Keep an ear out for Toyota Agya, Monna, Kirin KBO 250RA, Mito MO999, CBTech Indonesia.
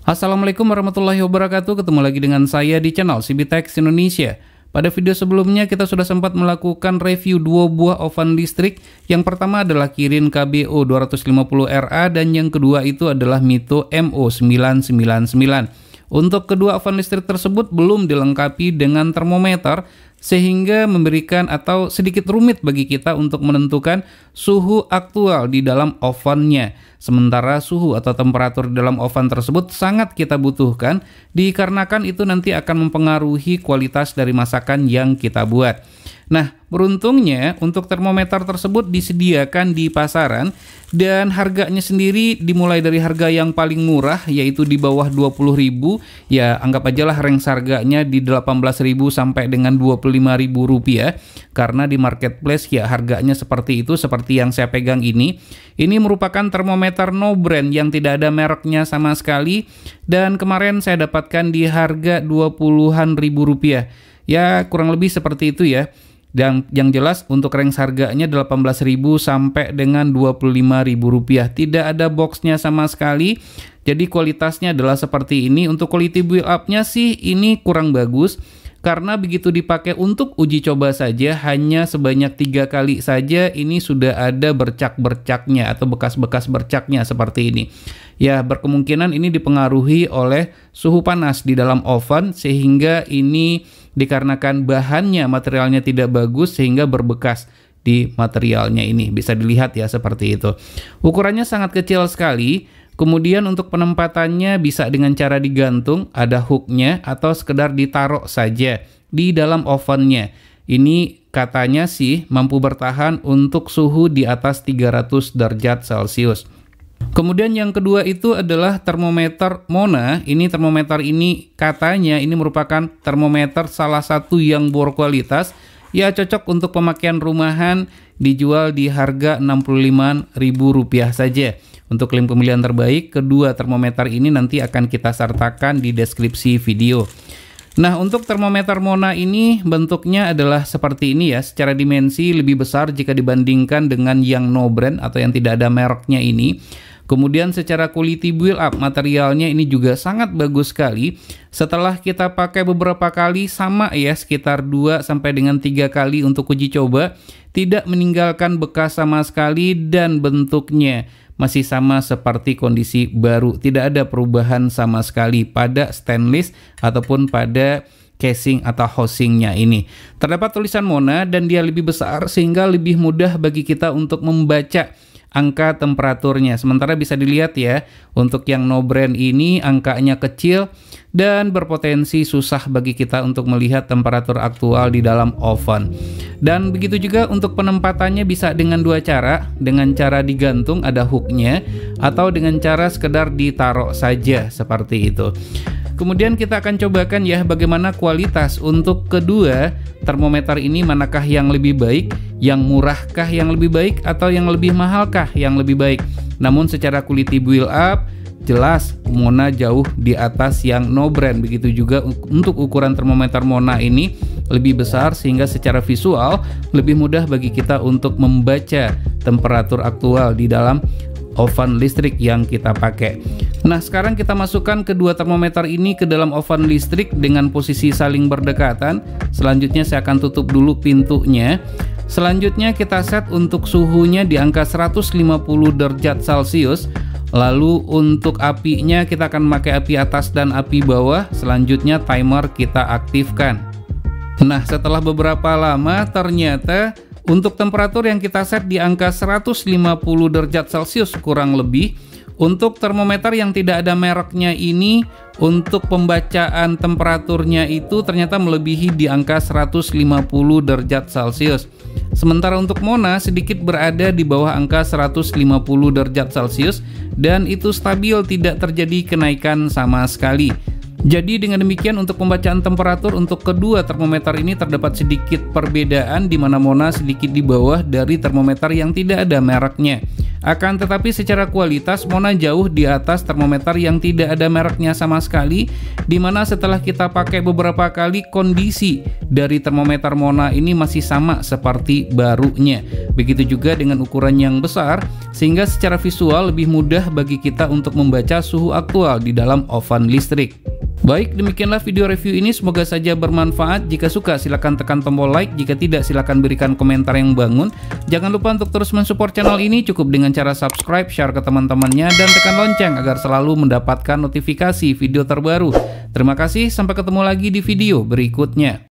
Assalamualaikum warahmatullahi wabarakatuh. Ketemu lagi dengan saya di channel CBTech Indonesia. Pada video sebelumnya kita sudah sempat melakukan review dua buah oven listrik. Yang pertama adalah Kirin KBO 250RA dan yang kedua itu adalah Mito MO999. Untuk kedua oven listrik tersebut belum dilengkapi dengan termometer, sehingga memberikan atau sedikit rumit bagi kita untuk menentukan suhu aktual di dalam ovennya. Sementara suhu atau temperatur di dalam oven tersebut sangat kita butuhkan, dikarenakan itu nanti akan mempengaruhi kualitas dari masakan yang kita buat. Nah, beruntungnya untuk termometer tersebut disediakan di pasaran dan harganya sendiri dimulai dari harga yang paling murah yaitu di bawah 20.000, ya anggap ajalah range harganya di 18.000 sampai dengan 25.000 rupiah, karena di marketplace ya harganya seperti itu, seperti yang saya pegang ini. Ini merupakan termometer no brand yang tidak ada mereknya sama sekali dan kemarin saya dapatkan di harga 20-an ribu rupiah. Ya kurang lebih seperti itu ya. Dan yang jelas untuk range harganya 18.000 sampai dengan 25.000 rupiah. Tidak ada boxnya sama sekali. Jadi kualitasnya adalah seperti ini. Untuk quality build up-nya sih ini kurang bagus, karena begitu dipakai untuk uji coba saja hanya sebanyak 3 kali saja ini sudah ada bercak-bercaknya atau bekas-bekas bercaknya seperti ini. Ya berkemungkinan ini dipengaruhi oleh suhu panas di dalam oven, sehingga ini dikarenakan bahannya, materialnya tidak bagus sehingga berbekas di materialnya ini. Bisa dilihat ya seperti itu. Ukurannya sangat kecil sekali. Kemudian untuk penempatannya bisa dengan cara digantung, ada hooknya, atau sekedar ditaruh saja di dalam ovennya. Ini katanya sih mampu bertahan untuk suhu di atas 300 derajat Celcius. Kemudian yang kedua itu adalah termometer Monna. Ini termometer ini katanya ini merupakan termometer salah satu yang berkualitas. Ya cocok untuk pemakaian rumahan, dijual di harga Rp65.000 saja. Untuk link pembelian terbaik, kedua termometer ini nanti akan kita sertakan di deskripsi video. Nah untuk termometer Monna ini bentuknya adalah seperti ini ya. Secara dimensi lebih besar jika dibandingkan dengan yang no brand atau yang tidak ada mereknya ini. Kemudian secara quality build up, materialnya ini juga sangat bagus sekali. Setelah kita pakai beberapa kali sama ya, sekitar 2 sampai dengan 3 kali untuk uji coba, tidak meninggalkan bekas sama sekali dan bentuknya masih sama seperti kondisi baru. Tidak ada perubahan sama sekali pada stainless ataupun pada casing atau housingnya ini. Terdapat tulisan Monna dan dia lebih besar sehingga lebih mudah bagi kita untuk membaca angka temperaturnya. Sementara bisa dilihat ya, untuk yang no brand ini angkanya kecil dan berpotensi susah bagi kita untuk melihat temperatur aktual di dalam oven. Dan begitu juga untuk penempatannya bisa dengan 2 cara, dengan cara digantung ada hooknya atau dengan cara sekedar ditaruh saja seperti itu. Kemudian kita akan cobakan ya bagaimana kualitas untuk kedua termometer ini, manakah yang lebih baik, yang murahkah yang lebih baik atau yang lebih mahalkah yang lebih baik. Namun secara quality build up jelas Monna jauh di atas yang no brand. Begitu juga untuk ukuran termometer Monna ini lebih besar sehingga secara visual lebih mudah bagi kita untuk membaca temperatur aktual di dalam oven listrik yang kita pakai. Nah sekarang kita masukkan kedua termometer ini ke dalam oven listrik dengan posisi saling berdekatan. Selanjutnya saya akan tutup dulu pintunya. Selanjutnya kita set untuk suhunya di angka 150 derajat Celcius. Lalu untuk apinya kita akan memakai api atas dan api bawah. Selanjutnya timer kita aktifkan. Nah setelah beberapa lama ternyata untuk temperatur yang kita set di angka 150 derajat Celcius kurang lebih. Untuk termometer yang tidak ada mereknya ini, untuk pembacaan temperaturnya itu ternyata melebihi di angka 150 derajat Celcius. Sementara untuk Monna sedikit berada di bawah angka 150 derajat Celcius dan itu stabil, tidak terjadi kenaikan sama sekali. Jadi dengan demikian untuk pembacaan temperatur untuk kedua termometer ini terdapat sedikit perbedaan, di mana Monna sedikit di bawah dari termometer yang tidak ada mereknya. Akan tetapi secara kualitas Monna jauh di atas termometer yang tidak ada mereknya sama sekali, dimana setelah kita pakai beberapa kali kondisi dari termometer Monna ini masih sama seperti barunya. Begitu juga dengan ukuran yang besar, sehingga secara visual lebih mudah bagi kita untuk membaca suhu aktual di dalam oven listrik. Baik, demikianlah video review ini, semoga saja bermanfaat. Jika suka silahkan tekan tombol like, jika tidak silahkan berikan komentar yang bangun. Jangan lupa untuk terus mensupport channel ini cukup dengan cara subscribe, share ke teman-temannya, dan tekan lonceng agar selalu mendapatkan notifikasi video terbaru. Terima kasih, sampai ketemu lagi di video berikutnya.